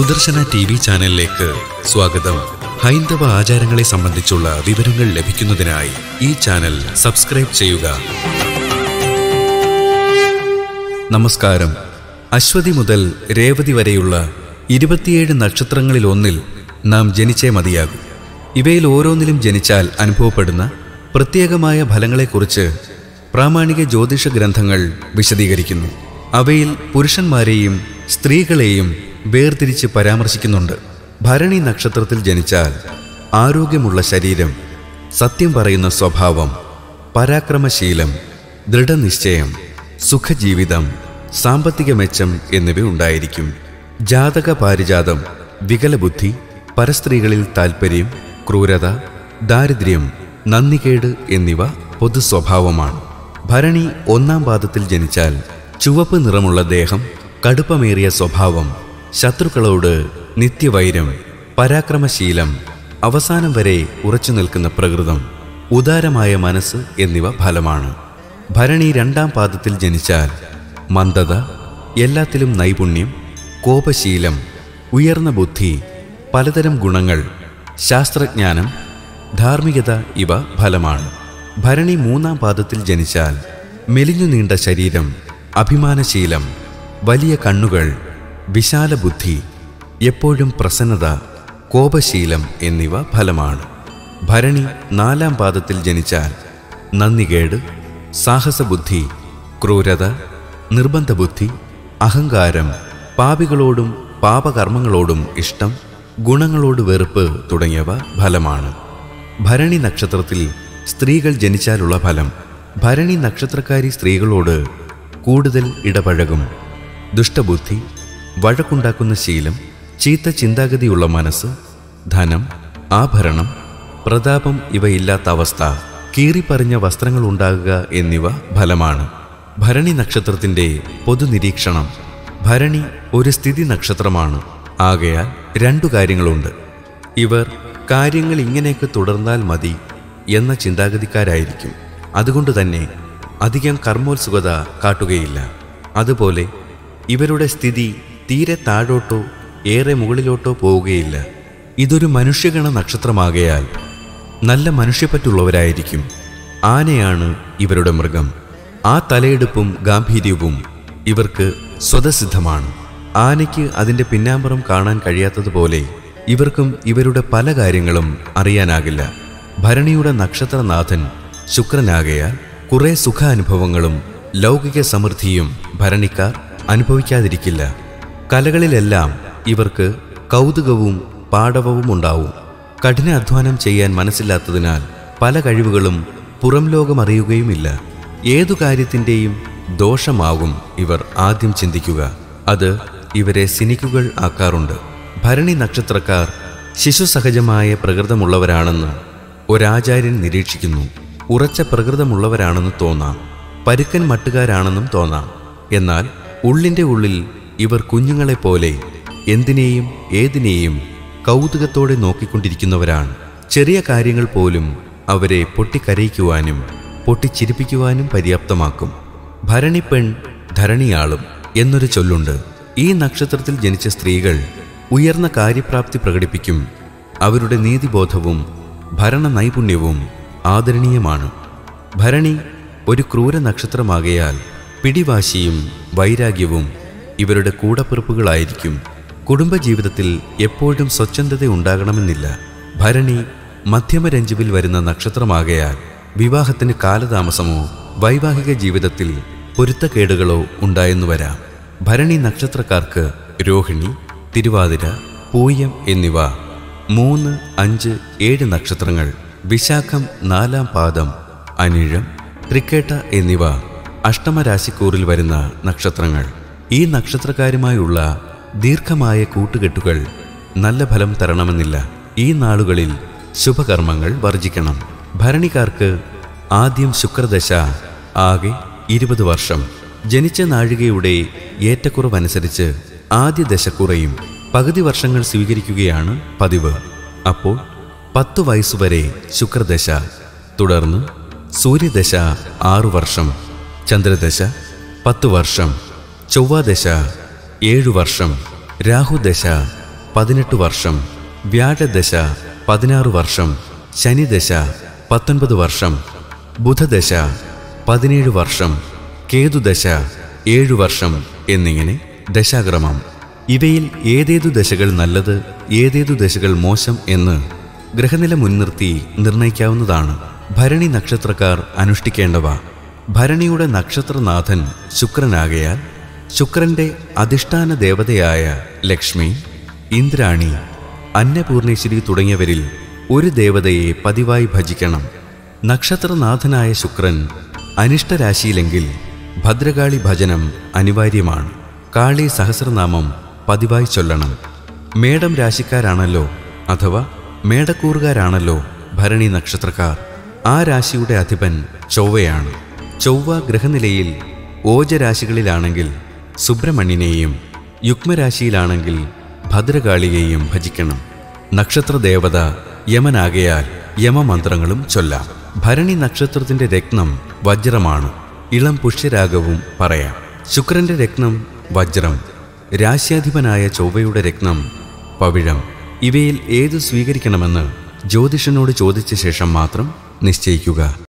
Sudarshana TV ചാനലിലേക്ക് സ്വാഗതം. ഹൈന്ദവ ആചാരങ്ങളെ സംബന്ധിച്ചുള്ള വിവരങ്ങൾ ലഭിക്കുന്നതിനായി ഈ ചാനൽ സബ്സ്ക്രൈബ് ചെയ്യുക. നമസ്കാരം. അശ്വതി മുതൽ രേവതി വരെയുള്ള 27 നക്ഷത്രങ്ങളിൽ ഒന്നിൽ നാം ജനിച്ചേ മതിയാകും. ഇവയിൽ ഓരോന്നിലും ജനിച്ചാൽ അനുഭവപ്പെടുന്ന പ്രത്യേകമായ ഫലങ്ങളെക്കുറിച്ച് പ്രാമാണിക ജ്യോതിഷ ഗ്രന്ഥങ്ങൾ വിശദീകരിക്കുന്നു. അവയിൽ പുരുഷന്മാരെയും സ്ത്രീകളെയും വേർതിരിച്ച് പരാമർശിക്കുന്നുണ്ട്. ഭരണി നക്ഷത്രത്തിൽ ജനിച്ചാൽ ആരോഗ്യമുള്ള ശരീരം, സത്യം പറയുന്ന സ്വഭാവം, പരാക്രമശീലം, ദൃഢനിശ്ചയം, സുഖജീവിതം, സാമ്പത്തിക മെച്ചം എന്നിവ ഉണ്ടായിരിക്കും. ജാതക പാരിജാതം വികലബുദ്ധി, പരസ്ത്രീകളിൽ താൽപ്പര്യം, ക്രൂരത, ദാരിദ്ര്യം, നന്ദികേട് എന്നിവ പൊതു സ്വഭാവമാണ്. ഭരണി ഒന്നാം പാദത്തിൽ ജനിച്ചാൽ ചുവപ്പ് നിറമുള്ള ദേഹം, കടുപ്പമേറിയ സ്വഭാവം, ശത്രുക്കളോട് നിത്യവൈരം, പരാക്രമശീലം, അവസാനം വരെ ഉറച്ചു നിൽക്കുന്ന പ്രകൃതം, ഉദാരമായ മനസ്സ് എന്നിവ ഫലമാണ്. ഭരണി രണ്ടാം പാദത്തിൽ ജനിച്ചാൽ മന്ദത, എല്ലാത്തിലും നൈപുണ്യം, കോപശീലം, ഉയർന്ന ബുദ്ധി, പലതരം ഗുണങ്ങൾ, ശാസ്ത്രജ്ഞാനം, ധാർമ്മികത ഇവ ഫലമാണ്. ഭരണി മൂന്നാം പാദത്തിൽ ജനിച്ചാൽ മെലിഞ്ഞു നീണ്ട ശരീരം, അഭിമാനശീലം, വലിയ കണ്ണുകൾ, വിശാല ബുദ്ധി, എപ്പോഴും പ്രസന്നത, കോപശീലം എന്നിവ ഫലമാണ്. ഭരണി നാലാം പാദത്തിൽ ജനിച്ചാൽ നന്ദികേട്, സാഹസബുദ്ധി, ക്രൂരത, നിർബന്ധബുദ്ധി, അഹങ്കാരം, പാപികളോടും പാപകർമ്മങ്ങളോടും ഇഷ്ടം, ഗുണങ്ങളോട് വെറുപ്പ് തുടങ്ങിയവ ഫലമാണ്. ഭരണി നക്ഷത്രത്തിൽ സ്ത്രീകൾ ജനിച്ചാലുള്ള ഫലം. ഭരണി നക്ഷത്രക്കാരി സ്ത്രീകളോട് കൂടുതൽ ഇടപഴകും. ദുഷ്ടബുദ്ധി, വഴക്കുണ്ടാക്കുന്ന ശീലം, ചീത്ത ചിന്താഗതിയുള്ള മനസ്സ്, ധനം, ആഭരണം, പ്രതാപം ഇവയില്ലാത്ത അവസ്ഥ, കീറിപ്പറിഞ്ഞ വസ്ത്രങ്ങൾ ഉണ്ടാകുക എന്നിവ ഫലമാണ്. ഭരണി നക്ഷത്രത്തിൻ്റെ പൊതുനിരീക്ഷണം. ഭരണി ഒരു സ്ഥിതി നക്ഷത്രമാണ്. ആകയാൽ രണ്ടു കാര്യങ്ങളുണ്ട്. ഇവർ കാര്യങ്ങൾ ഇങ്ങനെയൊക്കെ തുടർന്നാൽ മതി എന്ന ചിന്താഗതിക്കാരായിരിക്കും. അതുകൊണ്ട് തന്നെ അധികം കർമ്മോത്സുകത കാട്ടുകയില്ല. അതുപോലെ ഇവരുടെ സ്ഥിതി തീരെ താഴോട്ടോ ഏറെ മുകളിലോട്ടോ പോവുകയില്ല. ഇതൊരു മനുഷ്യഗണ നക്ഷത്രമാകയാൽ നല്ല മനുഷ്യപ്പറ്റുള്ളവരായിരിക്കും. ആനയാണ് ഇവരുടെ മൃഗം. ആ തലയെടുപ്പും ഗാംഭീര്യവും ഇവർക്ക് സ്വതസിദ്ധമാണ്. ആനയ്ക്ക് അതിൻ്റെ പിന്നാമ്പുറം കാണാൻ കഴിയാത്തതുപോലെ ഇവർക്കും ഇവരുടെ പല കാര്യങ്ങളും അറിയാനാകില്ല. ഭരണിയുടെ നക്ഷത്രനാഥൻ ശുക്രനാകയാൽ കുറേ സുഖാനുഭവങ്ങളും ലൗകിക സമൃദ്ധിയും ഭരണിക്കാർ അനുഭവിക്കാതിരിക്കില്ല. കലകളിലെല്ലാം ഇവർക്ക് കൗതുകവും പാടവവും ഉണ്ടാവും. കഠിനാധ്വാനം ചെയ്യാൻ മനസ്സില്ലാത്തതിനാൽ പല കഴിവുകളും പുറം ലോകമറിയുകയുമില്ല. ഏതു കാര്യത്തിൻ്റെയും ദോഷമാകും ഇവർ ആദ്യം ചിന്തിക്കുക. അത് ഇവരെ സിനിക്കുകൾ ആക്കാറുണ്ട്. ഭരണി നക്ഷത്രക്കാർ ശിശുസഹജമായ പ്രകൃതമുള്ളവരാണെന്ന് ഒരാചാര്യൻ നിരീക്ഷിക്കുന്നു. ഉറച്ച പ്രകൃതമുള്ളവരാണെന്ന് തോന്നാം, പരുക്കൻ മട്ടുകാരാണെന്നും തോന്നാം. എന്നാൽ ഉള്ളിൻ്റെ ഉള്ളിൽ ഇവർ കുഞ്ഞുങ്ങളെപ്പോലെ എന്തിനേയും ഏതിനേയും കൗതുകത്തോടെ നോക്കിക്കൊണ്ടിരിക്കുന്നവരാണ്. ചെറിയ കാര്യങ്ങൾ പോലും അവരെ പൊട്ടിക്കരയിക്കുവാനും പൊട്ടിച്ചിരിപ്പിക്കുവാനും പര്യാപ്തമാക്കും. ഭരണി പെൺ ധരണിയാളും എന്നൊരു ചൊല്ലുണ്ട്. ഈ നക്ഷത്രത്തിൽ ജനിച്ച സ്ത്രീകൾ ഉയർന്ന കാര്യപ്രാപ്തി പ്രകടിപ്പിക്കും. അവരുടെ നീതിബോധവും ഭരണ നൈപുണ്യവും ആദരണീയമാണ്. ഭരണി ഒരു ക്രൂര നക്ഷത്രമാകയാൽ പിടിവാശിയും വൈരാഗ്യവും ഇവരുടെ കൂടപ്പിറപ്പുകളായിരിക്കും. കുടുംബജീവിതത്തിൽ എപ്പോഴും സ്വച്ഛന്തത ഉണ്ടാകണമെന്നില്ല. ഭരണി മധ്യമരഞ്ജുവിൽ വരുന്ന നക്ഷത്രമാകയാൽ വിവാഹത്തിന് കാലതാമസമോ വൈവാഹിക ജീവിതത്തിൽ പൊരുത്തക്കേടുകളോ ഉണ്ടായെന്നു വരാം. ഭരണി നക്ഷത്രക്കാർക്ക് രോഹിണി, തിരുവാതിര, പൂയം എന്നിവ 3, 5, 7 നക്ഷത്രങ്ങൾ, വിശാഖം നാലാം പാദം, അനിഴം, തൃക്കേട്ട എന്നിവ അഷ്ടമരാശിക്കൂറിൽ വരുന്ന നക്ഷത്രങ്ങൾ. ഈ നക്ഷത്രക്കാരുമായുള്ള ദീർഘമായ കൂട്ടുകെട്ടുകൾ നല്ല ഫലം തരണമെന്നില്ല. ഈ നാളുകളിൽ ശുഭകർമ്മങ്ങൾ വർജിക്കണം. ഭരണിക്കാർക്ക് ആദ്യം ശുക്രദശ, ആകെ 20 വർഷം. ജനിച്ച നാഴികയുടെ ഏറ്റക്കുറവനുസരിച്ച് ആദ്യ ദശ കുറയും. പകുതി വർഷങ്ങൾ സ്വീകരിക്കുകയാണ് പതിവ്. അപ്പോൾ 10 വയസ്സുവരെ ശുക്രദശ, തുടർന്ന് സൂര്യദശ 6 വർഷം, ചന്ദ്രദശ 10 വർഷം, ചൊവ്വാദശ 7 വർഷം, രാഹുദശ 18 വർഷം, വ്യാഴദശ 16 വർഷം, ശനിദശ 19 വർഷം, ബുധദശ 17 വർഷം, കേതുദശ 7 വർഷം എന്നിങ്ങനെ ദശാക്രമം. ഇവയിൽ ഏതേതു ദശകൾ നല്ലത്, ഏതേതു ദശകൾ മോശം എന്ന് ഗ്രഹനില മുൻനിർത്തി നിർണയിക്കാവുന്നതാണ്. ഭരണി നക്ഷത്രക്കാർ അനുഷ്ഠിക്കേണ്ടവ. ഭരണിയുടെ നക്ഷത്രനാഥൻ ശുക്രനാകയാൽ ശുക്രന്റെ അധിഷ്ഠാന ദേവതയായ ലക്ഷ്മി, ഇന്ദ്രാണി, അന്നപൂർണേശ്വരി തുടങ്ങിയവരിൽ ഒരു ദേവതയെ പതിവായി ഭജിക്കണം. നക്ഷത്രനാഥനായ ശുക്രൻ അനിഷ്ടരാശിയിലെങ്കിൽ ഭദ്രകാളി ഭജനം അനിവാര്യമാണ്. കാളി സഹസ്രനാമം പതിവായി ചൊല്ലണം. മേടം രാശിക്കാരാണല്ലോ അഥവാ മേടക്കൂറുകാരാണല്ലോ ഭരണി നക്ഷത്രക്കാർ. ആ രാശിയുടെ അധിപൻ ചൊവ്വയാണ്. ചൊവ്വ ഗ്രഹനിലയിൽ ഓജരാശികളിലാണെങ്കിൽ സുബ്രമണ്യനെയും യുഗ്മരാശിയിലാണെങ്കിൽ ഭദ്രകാളിയെയും ഭജിക്കണം. നക്ഷത്രദേവത യമനാകയാൽ യമമന്ത്രങ്ങളും ചൊല്ലാം. ഭരണി നക്ഷത്രത്തിൻ്റെ രത്നം വജ്രമാണ്. ഇളം പുഷ്യരാഗവും പറയാം. ശുക്രൻ്റെ രത്നം വജ്രം, രാശ്യാധിപനായ ചൊവ്വയുടെ രത്നം പവിഴം. ഇവയിൽ ഏത് സ്വീകരിക്കണമെന്ന് ജ്യോതിഷനോട് ചോദിച്ച ശേഷം മാത്രം നിശ്ചയിക്കുക.